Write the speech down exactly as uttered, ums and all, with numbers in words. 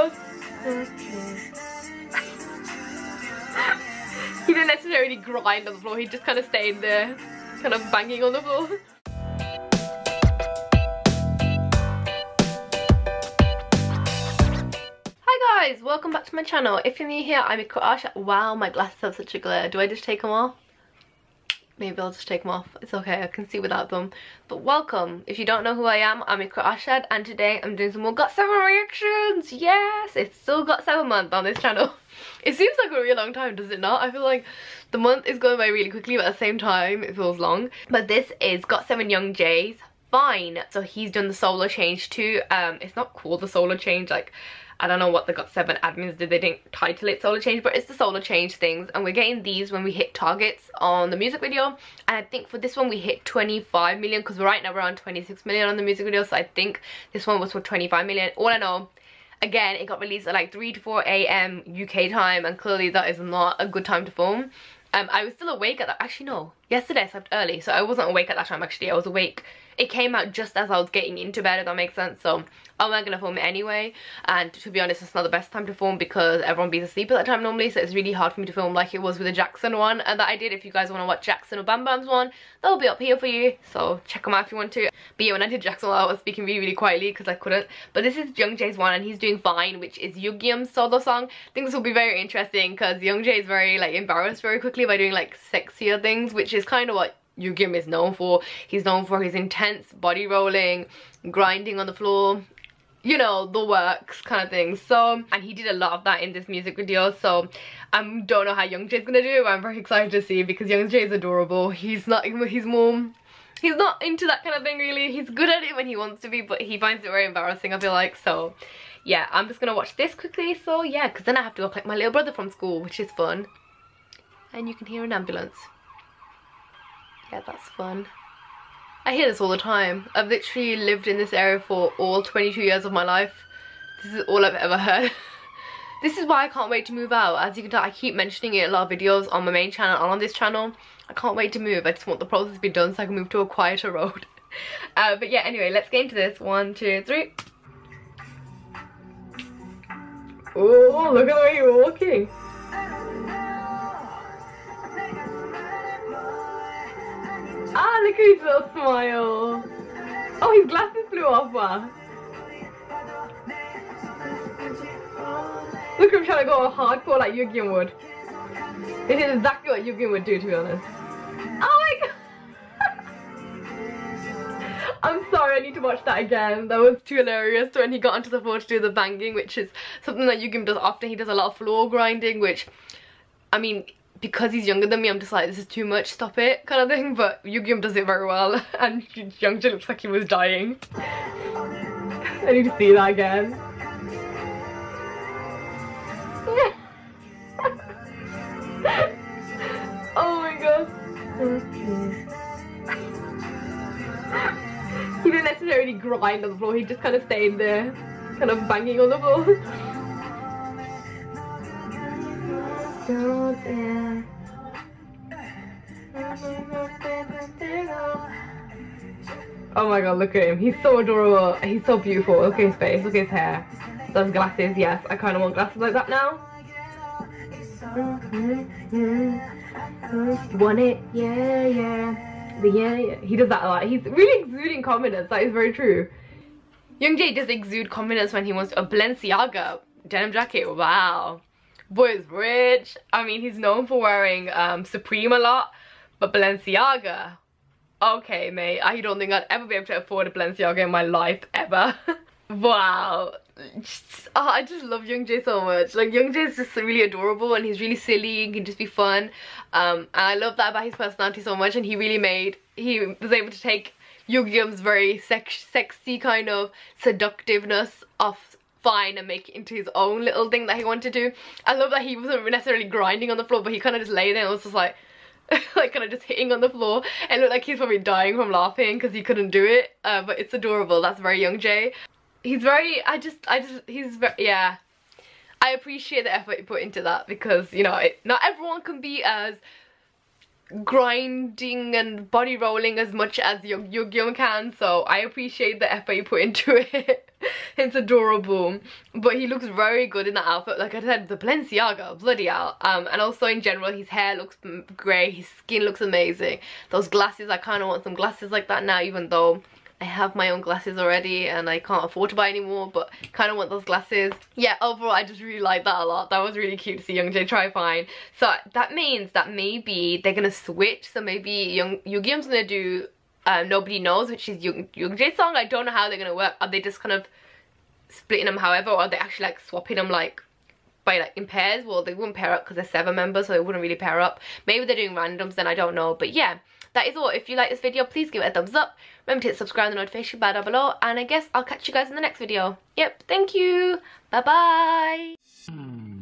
so, so cute. He didn't necessarily grind on the floor, he just kind of stayed there, kind of banging on the floor. Hi guys, welcome back to my channel. If you're new here, I'm Iqra Arshad. Wow, my glasses have such a glare. Do I just take them off? Maybe I'll just take them off. It's okay, I can see without them. But welcome. If you don't know who I am, I'm Iqra Arshad, and today I'm doing some more got seven reactions. Yes, it's still got seven month on this channel. It seems like a really long time, does it not? I feel like the month is going by really quickly, but at the same time, it feels long. But this is got seven Youngjae's Fine. So he's done the solar change too. Um, it's not called the solar change, like, I don't know what the got seven admins did, they didn't title it solar change, but it's the solar change things, and we're getting these when we hit targets on the music video. And I think for this one we hit twenty-five million, because right now we're on twenty-six million on the music video, so I think this one was for twenty-five million. All in all, again, it got released at like three to four A M U K time, and clearly that is not a good time to film. Um, I was still awake at that, actually no, yesterday I slept early, so I wasn't awake at that time actually, I was awake. It came out just as I was getting into bed, if that makes sense, so I'm not gonna film it anyway. And to be honest, it's not the best time to film because everyone be asleep at that time normally, so it's really hard for me to film like it was with the Jackson one and that I did. If you guys want to watch Jackson or Bam Bam's one, they'll be up here for you, so check them out if you want to. But yeah, when I did Jackson, I was speaking really really quietly because I couldn't. But this is Youngjae's one, and he's doing Fine, which is Yugyeom's solo song. I think this will be very interesting because Youngjae is very like embarrassed very quickly by doing like sexier things, which is kind of what Yugyeom is known for. He's known for his intense body rolling, grinding on the floor, you know, the works kind of thing. So, and he did a lot of that in this music video, so I um, don't know how Youngjae's gonna do, but I'm very excited to see, because Youngjae is adorable. He's not, he's more, he's not into that kind of thing really. He's good at it when he wants to be, but he finds it very embarrassing, I feel like. So yeah, I'm just gonna watch this quickly, so yeah, because then I have to go collect my little brother from school, which is fun. And you can hear an ambulance. Yeah, that's fun. I hear this all the time. I've literally lived in this area for all twenty-two years of my life. This is all I've ever heard. This is why I can't wait to move out. As you can tell, I keep mentioning it in a lot of videos on my main channel and on this channel. I can't wait to move. I just want the process to be done so I can move to a quieter road. Uh, but yeah, anyway, let's get into this. One, two, three. Oh, look at the way you're walking. Ah, look at his little smile. Oh, his glasses flew off, wow. Look at him trying to go hardcore like Yugyeom would. It is exactly what Yugyeom would do, to be honest. Oh my god! I'm sorry, I need to watch that again. That was too hilarious when he got onto the floor to do the banging, which is something that Yugyeom does often. He does a lot of floor grinding, which, I mean, because he's younger than me, I'm just like, this is too much, stop it, kind of thing. But Yugyeom does it very well, and Youngjae looks like he was dying. I need to see that again. Oh my god. He didn't necessarily grind on the floor, he just kind of stayed there, kind of banging on the floor. Oh my god, look at him. He's so adorable. He's so beautiful. Look at his face. Look at his hair. Those glasses, yes. I kind of want glasses like that now. Want it? Yeah, yeah. The yeah, yeah. He does that a lot. He's really exuding confidence. That is very true. Youngjae does exude confidence when he wants a Balenciaga denim jacket. Wow. Boy is rich. I mean, he's known for wearing um, Supreme a lot, but Balenciaga. Okay, mate. I don't think I'd ever be able to afford a Balenciaga in my life, ever. Wow. Just, oh, I just love Youngjae so much. Like, Youngjae is just really adorable, and he's really silly and can just be fun. Um, and I love that about his personality so much, and he really made, he was able to take Yugyeom's very sex sexy kind of seductiveness off Fine and make it into his own little thing that he wanted to do. I love that he wasn't necessarily grinding on the floor, but he kind of just lay there and was just like like kind of just hitting on the floor, and looked like he's probably dying from laughing because he couldn't do it. Uh, but it's adorable. That's very Youngjae. He's very, I just, I just, he's very, yeah. I appreciate the effort you put into that, because, you know, it, not everyone can be as grinding and body rolling as much as Yugyeom can, so I appreciate the effort he put into it. It's adorable, but he looks very good in that outfit. Like I said, the Balenciaga, bloody hell. Um, and also in general, his hair looks grey, his skin looks amazing. Those glasses, I kind of want some glasses like that now, even though I have my own glasses already and I can't afford to buy anymore, but kind of want those glasses. Yeah, overall, I just really like that a lot. That was really cute to see Youngjae try fine. So that means that maybe they're going to switch. So maybe Young Yugyeom's going to do um, Nobody Knows, which is Young Youngjae's song. I don't know how they're going to work. Are they just kind of splitting them however, or are they actually like swapping them like by like in pairs? Well, they wouldn't pair up because they're seven members, so they wouldn't really pair up. Maybe they're doing randoms then, I don't know. But yeah, that is all. If you like this video, please give it a thumbs up. Remember to hit subscribe and the notification bell down below. And I guess I'll catch you guys in the next video. Yep, thank you. Bye-bye.